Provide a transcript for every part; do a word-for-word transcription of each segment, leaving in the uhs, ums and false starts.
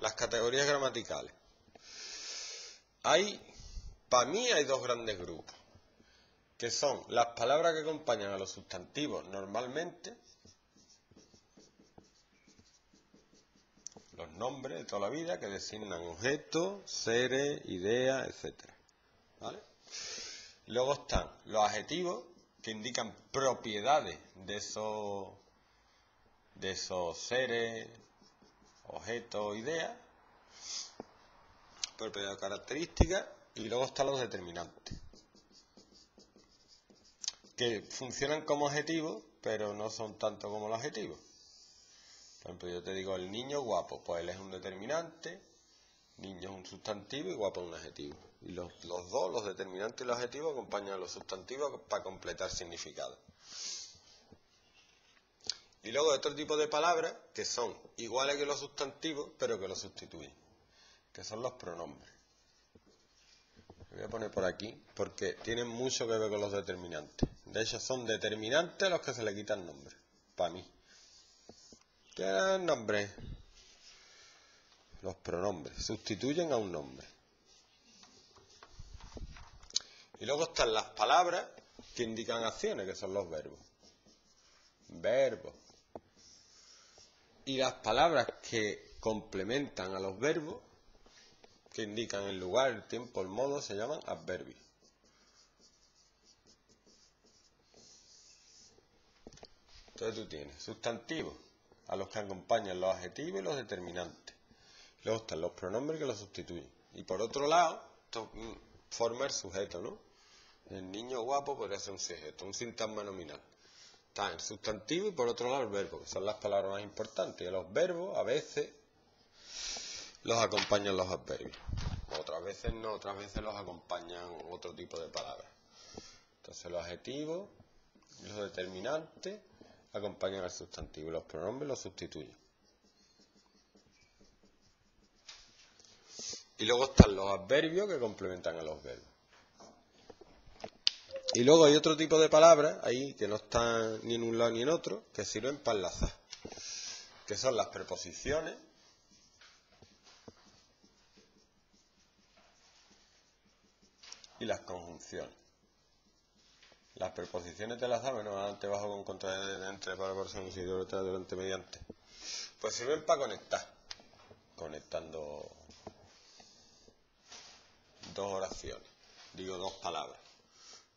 las categorías gramaticales. Hay, para mí hay dos grandes grupos, que son las palabras que acompañan a los sustantivos normalmente, los nombres de toda la vida que designan objetos, seres, ideas, etcétera. ¿Vale? Luego están los adjetivos que indican propiedades de esos, de esos seres, objetos, ideas, propiedades características, y luego están los determinantes, que funcionan como adjetivos, pero no son tanto como los adjetivos. Por ejemplo, yo te digo el niño guapo, pues él es un determinante, niño es un sustantivo y guapo es un adjetivo. Y los, los dos, los determinantes y los adjetivos, acompañan a los sustantivos para completar significado. Y luego otro tipo de palabras que son iguales que los sustantivos, pero que los sustituyen, que son los pronombres. Lo voy a poner por aquí porque tienen mucho que ver con los determinantes. De hecho, son determinantes los que se le quitan nombre, para mí. ¿Qué eran nombres? Los pronombres sustituyen a un nombre. Y luego están las palabras que indican acciones, que son los verbos. Verbos. Y las palabras que complementan a los verbos, que indican el lugar, el tiempo, el modo, se llaman adverbios. Entonces tú tienes sustantivos, a los que acompañan los adjetivos y los determinantes. Luego están los pronombres que los sustituyen. Y por otro lado, esto forma el sujeto, ¿no? El niño guapo podría ser un sujeto, un sintagma nominal. Está el sustantivo y por otro lado el verbo, que son las palabras más importantes. Y los verbos a veces los acompañan los adverbios. Otras veces no, otras veces los acompañan otro tipo de palabras. Entonces los adjetivos, los determinantes, acompañan al sustantivo y los pronombres los sustituyen. Y luego están los adverbios que complementan a los verbos. Y luego hay otro tipo de palabras ahí que no están ni en un lado ni en otro, que sirven para enlazar, que son las preposiciones, y las conjunciones. Las preposiciones te las sabes, ¿no? Adelante, bajo, con, contra, entre, para, por, sin, isidro, detrás, delante, mediante. Pues sirven para conectar. Conectando dos oraciones. Digo, dos palabras.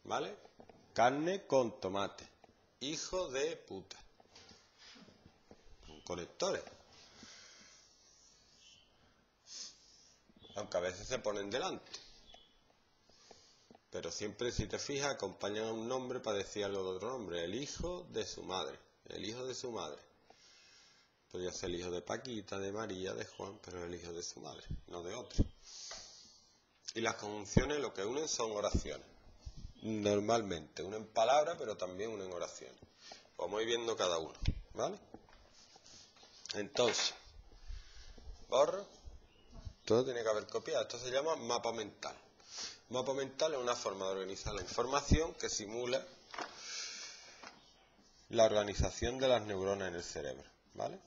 ¿Vale? Carne con tomate. Hijo de puta. Conectores. Aunque a veces se ponen delante. Pero siempre, si te fijas, acompañan a un nombre para decir algo de otro nombre. El hijo de su madre. El hijo de su madre. Podría ser el hijo de Paquita, de María, de Juan, pero el hijo de su madre, no de otro. Y las conjunciones lo que unen son oraciones. Normalmente unen palabras, pero también unen oraciones. Vamos viendo cada uno, ¿vale? Entonces, borro. Todo tiene que haber copiado. Esto se llama mapa mental. Mapa mental es una forma de organizar la información que simula la organización de las neuronas en el cerebro, ¿vale?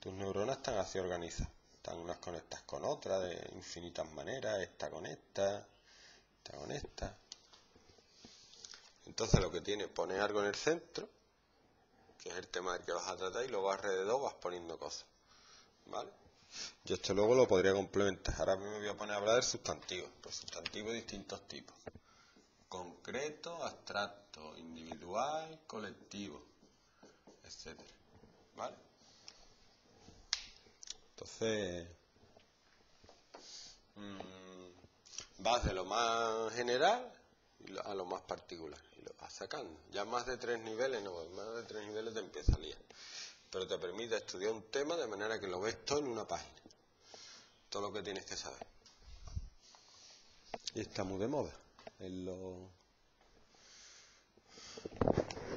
Tus neuronas están así organizadas, están unas conectadas con otras de infinitas maneras, esta con esta, esta con esta. Entonces lo que tiene es poner algo en el centro, que es el tema del que vas a tratar, y luego alrededor vas poniendo cosas, ¿vale? Yo esto luego lo podría complementar. Ahora me voy a poner a hablar del sustantivo. Pues sustantivos de distintos tipos. Concreto, abstracto, individual, colectivo, etcétera. ¿Vale? Entonces, mmm, vas de lo más general a lo más particular. Y lo vas sacando. Ya más de tres niveles, no, más de tres niveles te empieza a liar. Pero te permite estudiar un tema de manera que lo ves todo en una página. Todo lo que tienes que saber. Y está muy de moda. En lo...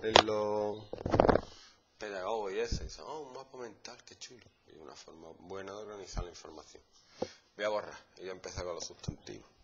En lo... Pedagogo y ese. Dicen, oh, un mapa mental, qué chulo. Y una forma buena de organizar la información. Voy a borrar y voy a empezar con los sustantivos.